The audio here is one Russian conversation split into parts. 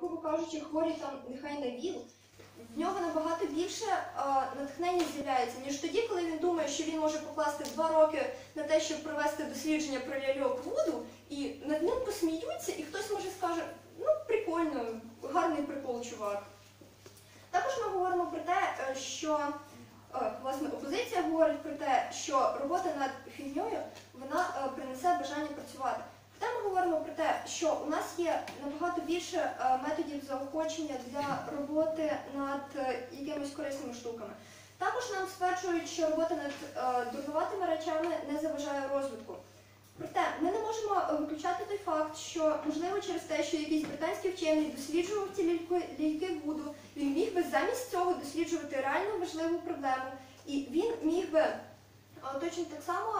грубо кажучи, хворі там нехай на ВІЛ, в нього набагато більше натхнення з'являється, ніж тоді, коли він думає, що він може покласти 2 роки на те, щоб провести дослідження про ляльок Вуду, і над ним посміються, і хтось може скаже, ну прикольно, гарний прикол, чувак. Також ми говоримо про те, що, власне, опозиція говорить про те, що робота над фігньою, вона принесе бажання працювати. Проте ми говоримо про те, що у нас є набагато більше методів заохочення для роботи над якимись корисними штуками. Також нам стверджують, що робота над дурнуватими речами не заважає розвитку. Проте ми не можемо виключати той факт, що, можливо, через те, що якийсь британський вчений досліджував ці ляльки Вуду, він міг би замість цього досліджувати реально важливу проблему, і він міг би точно так само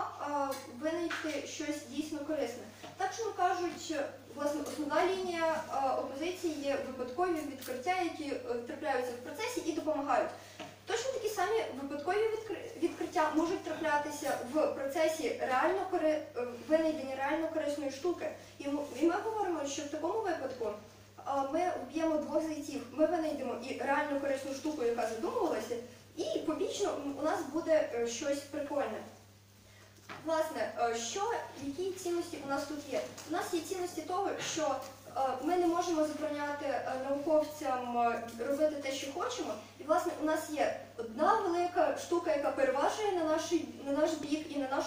винайти щось дійсно корисне. Так що кажуть, власне, основна лінія опозиції є випадкові відкриття, які трапляються в процесі і допомагають. Точно такі самі випадкові відкриття можуть траплятися в процесі винайдення реально корисної штуки. І ми говоримо, що в такому випадку ми вб'ємо 2 зайців, ми винайдемо і реально корисну штуку, яка задумувалася, і побічно у нас буде щось прикольне. Власне, які цінності у нас тут є? У нас є цінності того, що ми не можемо забороняти науковцям робити те, що хочемо. І, власне, у нас є одна велика штука, яка переважує на наш бік і на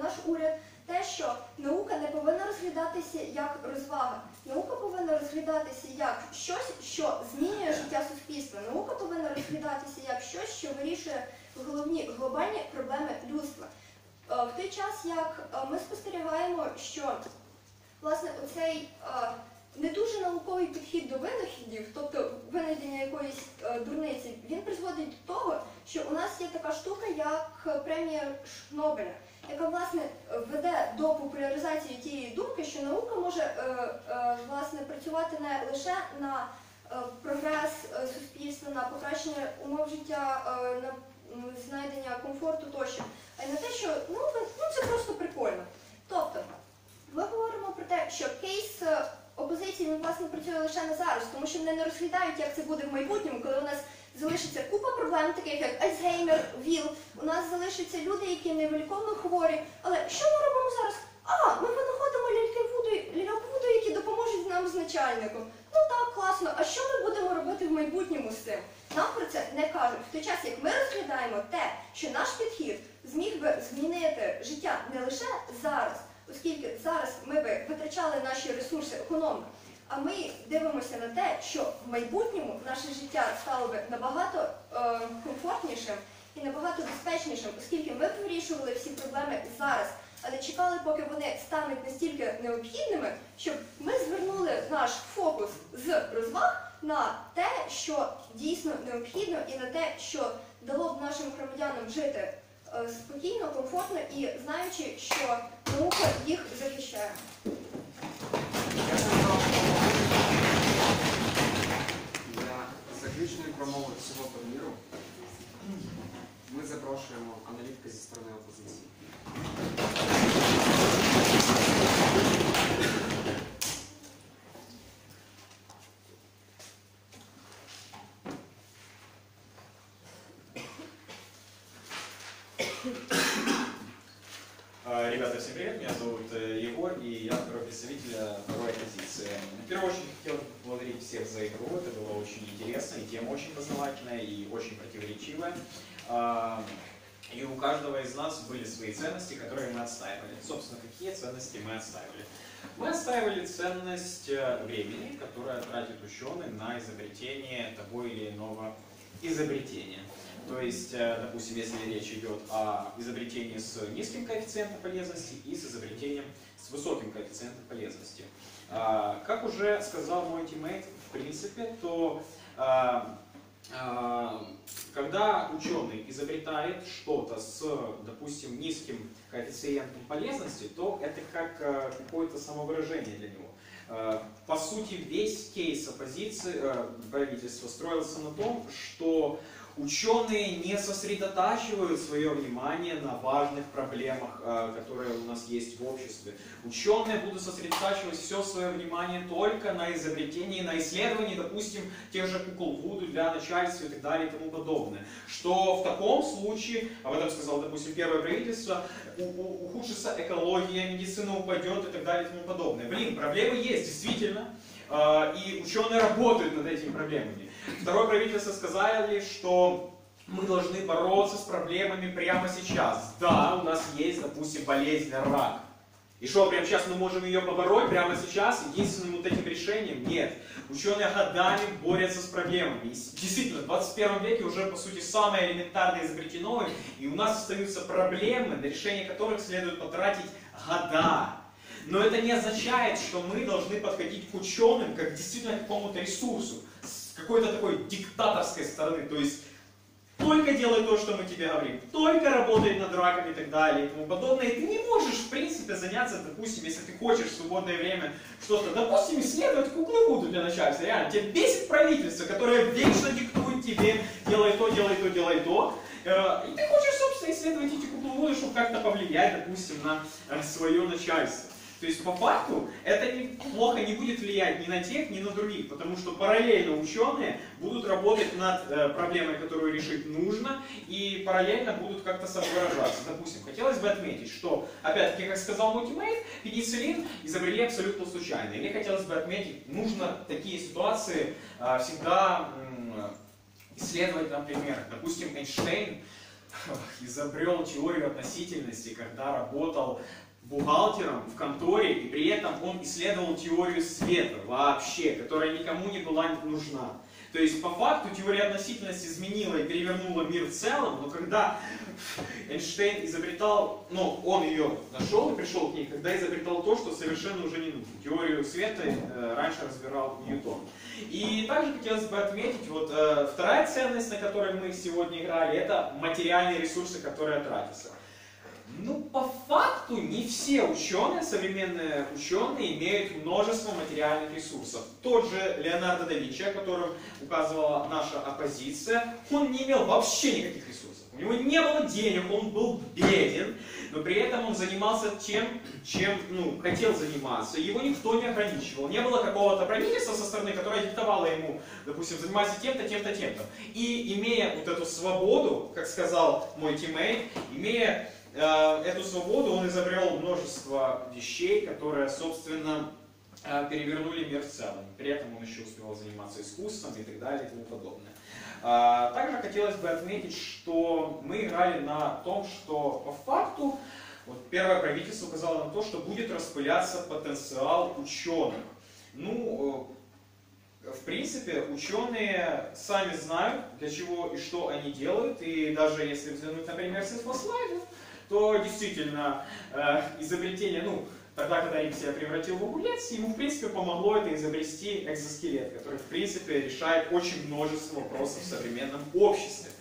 наш уряд, те, що наука не повинна розглядатися як розвага. Наука повинна розглядатися як щось, що змінює життя суспільства. Наука повинна розглядатися як щось, що вирішує головні глобальні проблеми людства. В той час, як ми спостерігаємо, що, власне, оцей не дуже науковий підхід до винахідів, тобто винайдення якоїсь дурниці, він призводить до того, що у нас є така штука, як премія Нобеля, яка, власне, веде до популяризації тієї думки, що наука може, власне, працювати не лише на прогрес суспільства, на покращення умов життя, на знайдення комфорту тощо, а й на те, що ну, це просто прикольно. Тобто, ми говоримо про те, що кейс опозиції, він, власне, працює лише на зараз, тому що вони не розглядають, як це буде в майбутньому, коли у нас залишиться купа проблем, таких як Альцгеймер, ВІЛ, у нас залишаться люди, які невиліковно хворі, але що ми робимо зараз? Ми винаходимо ляльок Вуду, які допоможуть нам з начальником. Ну так, класно, а що ми будемо робити в майбутньому з цим? Нам про це не кажуть. В той час, як ми розглядаємо те, що наш підхід зміг би змінити життя не лише зараз, оскільки зараз ми би витрачали наші ресурси економно, а ми дивимося на те, що в майбутньому наше життя стало би набагато комфортнішим і набагато безпечнішим, оскільки ми б вирішували всі проблеми зараз, а не чекали, поки вони стануть настільки необхідними, щоб ми звернули наш фокус з розваг на те, що дійсно необхідно, і на те, що дало б нашим громадянам жити спокійно, комфортно і знаючи, що наука їх захищає. Для заключної промови всього турніру ми запрошуємо аналітика зі сторони опозиції. Ребята, всем привет, меня зовут Егор, и я второй представитель второй оппозиции. В первую очередь хотел поблагодарить всех за игру, это было очень интересно, и тема очень познавательная, и очень противоречивая. И у каждого из нас были свои ценности, которые мы отстаивали. Собственно, какие ценности мы отстаивали? Мы отстаивали ценность времени, которое тратит ученый на изобретение того или иного изобретения. То есть, допустим, если речь идет о изобретении с низким коэффициентом полезности и с изобретением с высоким коэффициентом полезности. Как уже сказал мой тиммейт, в принципе, то когда ученый изобретает что-то с, допустим, низким коэффициентом полезности, то это как какое-то самовыражение для него. По сути, весь кейс оппозиции правительства строился на том, что Ученые не сосредотачивают свое внимание на важных проблемах, которые у нас есть в обществе. Ученые будут сосредотачивать все свое внимание только на изобретении, на исследовании, допустим, тех же кукол Вуду для начальства и так далее и тому подобное. Что в таком случае, об этом сказал, допустим, первое правительство, ухудшится экология, медицина упадет и так далее и тому подобное. Блин, проблемы есть, действительно. И ученые работают над этими проблемами. Второе правительство сказали, что мы должны бороться с проблемами прямо сейчас. Да, у нас есть, допустим, болезнь рак. И что, прямо сейчас мы можем ее побороть, прямо сейчас, единственным вот этим решением? Нет. Ученые годами борются с проблемами. И действительно, в 21 веке уже, по сути, самое элементарное изобретено, и у нас остаются проблемы, на решение которых следует потратить года. Но это не означает, что мы должны подходить к ученым как действительно к какому-то ресурсу, с какой-то такой диктаторской стороны. То есть, только делай то, что мы тебе говорим, только работай над раком и так далее и тому подобное. И ты не можешь, в принципе, заняться, допустим, если ты хочешь в свободное время что-то, допустим, исследовать куклы Вуду для начальства. Реально, тебя бесит правительство, которое вечно диктует тебе, делай то, делай то, делай то. И ты хочешь, собственно, исследовать эти куклы Вуду, чтобы как-то повлиять, допустим, на свое начальство. То есть, по факту, это плохо не будет влиять ни на тех, ни на других, потому что параллельно ученые будут работать над проблемой, которую решить нужно, и параллельно будут как-то самовыражаться. Допустим, хотелось бы отметить, что, опять-таки, как сказал мой тиммейт, пенициллин изобрели абсолютно случайно. Или хотелось бы отметить, нужно такие ситуации всегда исследовать на примерах. Допустим, Эйнштейн изобрел теорию относительности, когда работал бухгалтером в конторе, и при этом он исследовал теорию света вообще, которая никому не была нужна. То есть, по факту, теория относительности изменила и перевернула мир в целом, но когда Эйнштейн изобретал, ну, он ее нашел и пришел к ней, когда изобретал то, что совершенно уже не нужно. Теорию света раньше разбирал Ньютон. И также хотелось бы отметить, вот вторая ценность, на которой мы сегодня играли, это материальные ресурсы, которые тратятся. Ну, по факту, не все ученые, современные ученые, имеют множество материальных ресурсов. Тот же Леонардо да Винчи, о котором указывала наша оппозиция, он не имел вообще никаких ресурсов. У него не было денег, он был беден, но при этом он занимался тем, чем хотел заниматься. Его никто не ограничивал. Не было какого-то правительства со стороны, которое диктовало ему, допустим, заниматься тем-то, тем-то, тем-то. И имея вот эту свободу, как сказал мой тиммейт, имея эту свободу, он изобрел множество вещей, которые, собственно, перевернули мир в целом. При этом он еще успевал заниматься искусством и так далее и тому подобное. Также хотелось бы отметить, что мы играли на том, что по факту вот первое правительство указало на то, что будет распыляться потенциал ученых. Ну, в принципе, ученые сами знают, для чего и что они делают. И даже если взглянуть, например, с инфослайдов, то действительно изобретение, тогда, когда Ик себя превратил в огурец, ему, в принципе, помогло это изобрести экзоскелет, который, в принципе, решает очень множество вопросов в современном обществе.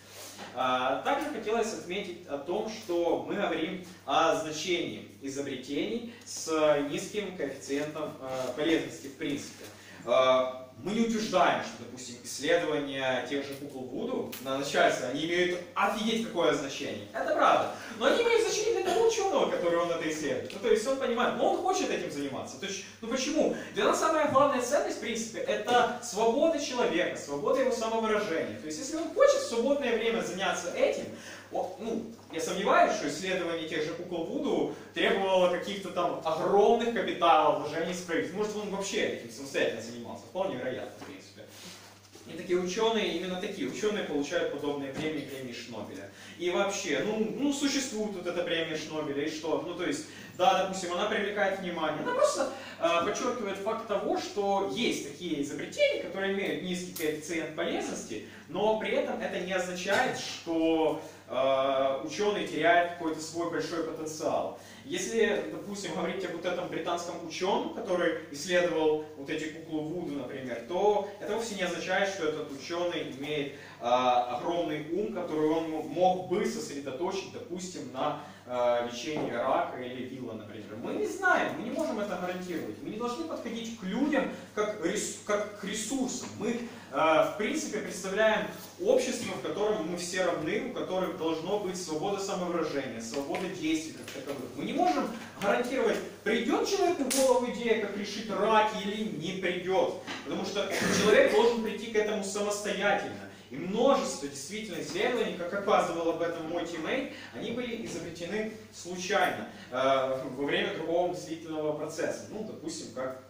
Также хотелось отметить о том, что мы говорим о значении изобретений с низким коэффициентом полезности, в принципе. Мы не утверждаем, что, допустим, исследования тех же кукол Вуду на начальство, они имеют офигеть какое значение. Это правда. Но они имеют значение для того ученого, который он это исследует. Ну, то есть он понимает, но он хочет этим заниматься. То есть, ну почему? Для нас самая главная ценность, в принципе, это свобода человека, свобода его самовыражения. То есть если он хочет в свободное время заняться этим, я сомневаюсь, что исследование тех же кукол Вуду требовало каких-то там огромных капиталов, вложений с правительством. Может, он вообще этим самостоятельно занимался, вполне вероятно, в принципе. И такие ученые, именно такие ученые получают подобные премии, премии Шнобеля. И вообще, существует вот эта премия Шнобеля, и что? Ну, то есть, да, допустим, она привлекает внимание, она просто подчеркивает факт того, что есть такие изобретения, которые имеют низкий коэффициент полезности, но при этом это не означает, что ученый теряет какой-то свой большой потенциал. Если, допустим, говорить об вот этом британском ученом, который исследовал вот эти куклы Вуду, например, то это вовсе не означает, что этот ученый имеет огромный ум, который он мог бы сосредоточить, допустим, на лечении рака или ВИЛа, например. Мы не знаем, мы не можем это гарантировать. Мы не должны подходить к людям как к ресурсам. Мы, в принципе, представляем общество, в котором мы все равны, у которых должно быть свобода самовыражения, свобода действий как таковых. Мы не можем гарантировать, придет человеку в голову идея, как решить рак, или не придет. Потому что человек должен прийти к этому самостоятельно. И множество действительно исследований, как показывал об этом мой тиммейт, они были изобретены случайно во время другого мыслительного процесса. Ну, допустим, как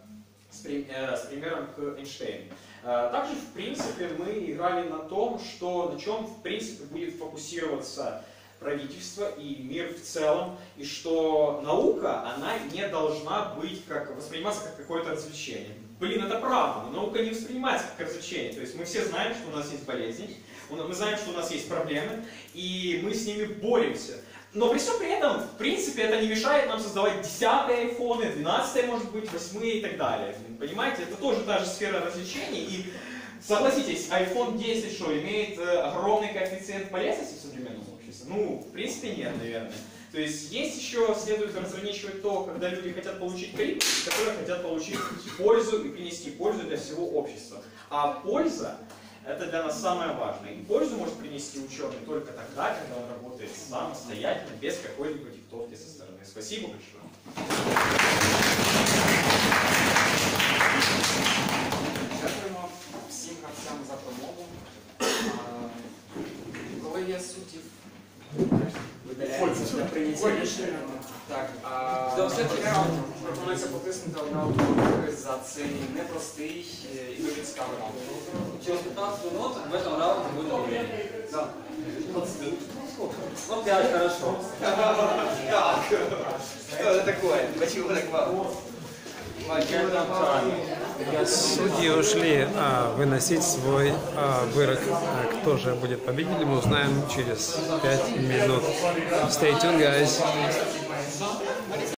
с примером к Эйнштейну. Также, в принципе, мы играли на том, на чем, в принципе, будет фокусироваться правительство и мир в целом, и что наука, она не должна быть восприниматься как какое-то развлечение. Блин, это правда, но наука не воспринимается как развлечение. То есть мы все знаем, что у нас есть болезни, мы знаем, что у нас есть проблемы, и мы с ними боремся. Но при всем при этом, в принципе, это не мешает нам создавать 10-е iPhone, 12-е, может быть, 8-е и так далее. Понимаете, это тоже та же сфера развлечений. И согласитесь, iPhone 10 что, имеет огромный коэффициент полезности в современном обществе? Ну, в принципе, нет, наверное. То есть еще следует разграничивать то, когда люди хотят получить клик, которые хотят получить пользу и принести пользу для всего общества. А польза — это для нас самое важное. И пользу может принести ученый только тогда, когда он работает самостоятельно, без какой-либо диктовки со стороны. Спасибо большое. Дякуємо всім гравцям за допомогу. Коли я суддів, видаляється для прийняття рішення. Так, до всіх раунд пропонується потиснути одна за цей непростий і дуже цікавий раунд. Через 15 минут в этом раунде будет время. Да. 20. Ну, 5, хорошо. Так. Что это такое? Почему так мало? Судьи ушли выносить свой вырок. Кто же будет победителем, мы узнаем через 5 минут. Stay tuned, guys.